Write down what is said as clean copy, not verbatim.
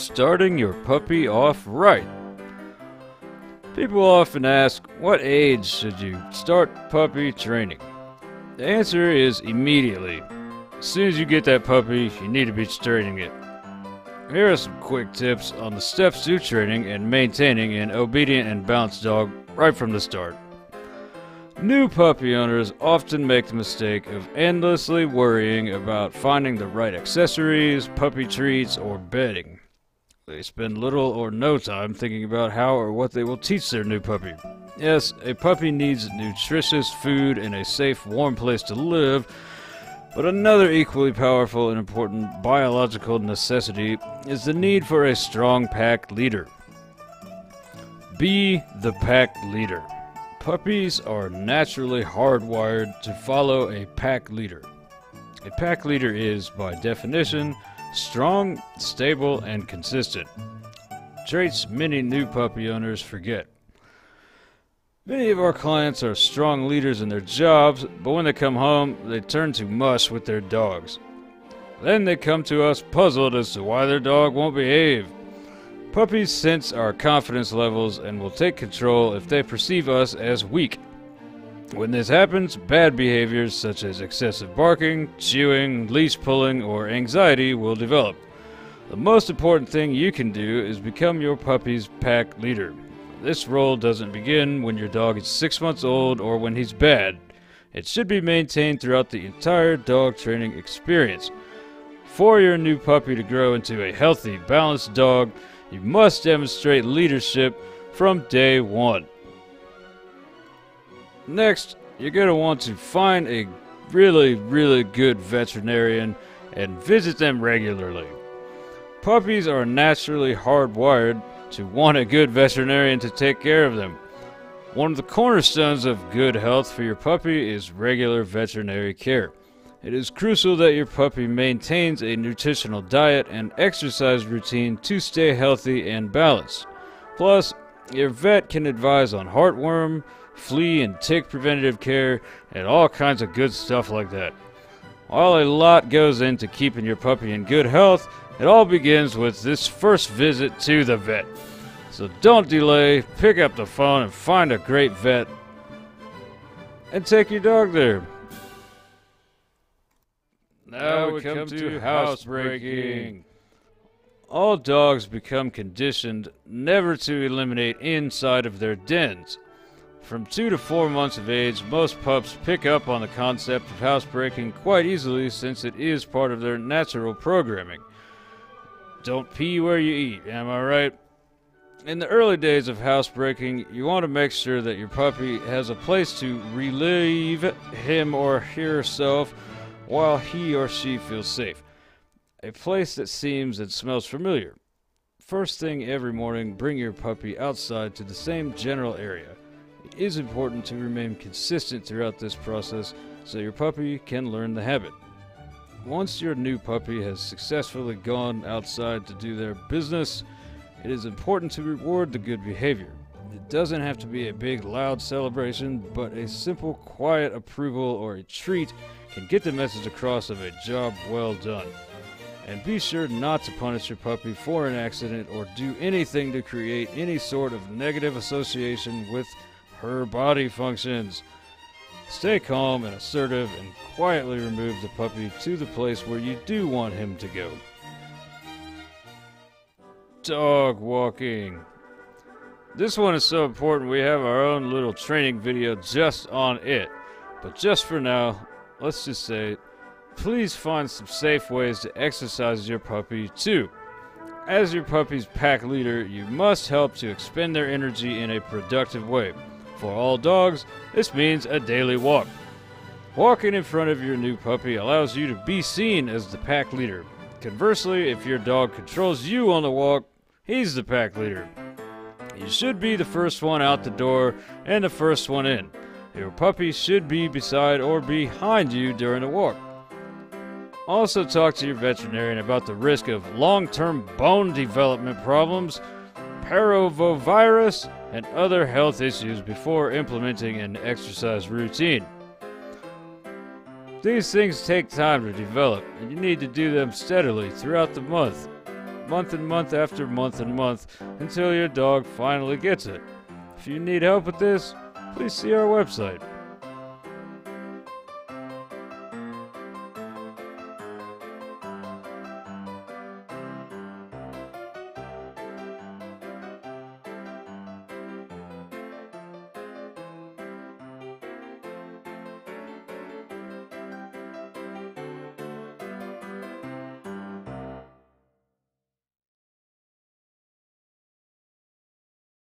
starting your puppy off right. People often ask, what age should you start puppy training? The answer is immediately. As soon as you get that puppy, you need to be training it. Here are some quick tips on the steps to training and maintaining an obedient and balanced dog right from the start. New puppy owners often make the mistake of endlessly worrying about finding the right accessories, puppy treats, or bedding. They spend little or no time thinking about how or what they will teach their new puppy. Yes, a puppy needs nutritious food and a safe, warm place to live, but another equally powerful and important biological necessity is the need for a strong pack leader. Be the pack leader. Puppies are naturally hardwired to follow a pack leader. A pack leader is, by definition, strong, stable, and consistent. Traits many new puppy owners forget. Many of our clients are strong leaders in their jobs, but when they come home, they turn to mush with their dogs. Then they come to us puzzled as to why their dog won't behave. Puppies sense our confidence levels and will take control if they perceive us as weak. When this happens, bad behaviors such as excessive barking, chewing, leash pulling, or anxiety will develop. The most important thing you can do is become your puppy's pack leader. This role doesn't begin when your dog is 6 months old or when he's bad. It should be maintained throughout the entire dog training experience. For your new puppy to grow into a healthy, balanced dog, you must demonstrate leadership from day one. Next, you're going to want to find a really good veterinarian and visit them regularly. Puppies are naturally hardwired to want a good veterinarian to take care of them. One of the cornerstones of good health for your puppy is regular veterinary care. It is crucial that your puppy maintains a nutritional diet and exercise routine to stay healthy and balanced. Plus, your vet can advise on heartworm, flea and tick preventative care, and all kinds of good stuff like that. While a lot goes into keeping your puppy in good health, it all begins with this first visit to the vet. So don't delay, pick up the phone and find a great vet and take your dog there. Now we come to housebreaking. All dogs become conditioned never to eliminate inside of their dens. From 2 to 4 months of age, most pups pick up on the concept of housebreaking quite easily since it is part of their natural programming. Don't pee where you eat, am I right? In the early days of housebreaking, you want to make sure that your puppy has a place to relieve him or herself while he or she feels safe. A place that seems and smells familiar. First thing every morning, bring your puppy outside to the same general area. It is important to remain consistent throughout this process so your puppy can learn the habit. Once your new puppy has successfully gone outside to do their business, it is important to reward the good behavior. It doesn't have to be a big, loud celebration, but a simple, quiet approval or a treat can get the message across of a job well done. And be sure not to punish your puppy for an accident or do anything to create any sort of negative association with her body functions. Stay calm and assertive and quietly remove the puppy to the place where you do want him to go. Dog walking. This one is so important we have our own little training video just on it. But just for now, let's just say, please find some safe ways to exercise your puppy too. As your puppy's pack leader, you must help to expend their energy in a productive way. For all dogs, this means a daily walk. Walking in front of your new puppy allows you to be seen as the pack leader. Conversely, if your dog controls you on the walk, he's the pack leader. You should be the first one out the door and the first one in. Your puppy should be beside or behind you during the walk. Also talk to your veterinarian about the risk of long-term bone development problems, parvovirus, and other health issues before implementing an exercise routine. These things take time to develop, and you need to do them steadily throughout the month. month and month after month and month until your dog finally gets it. If you need help with this, please see our website.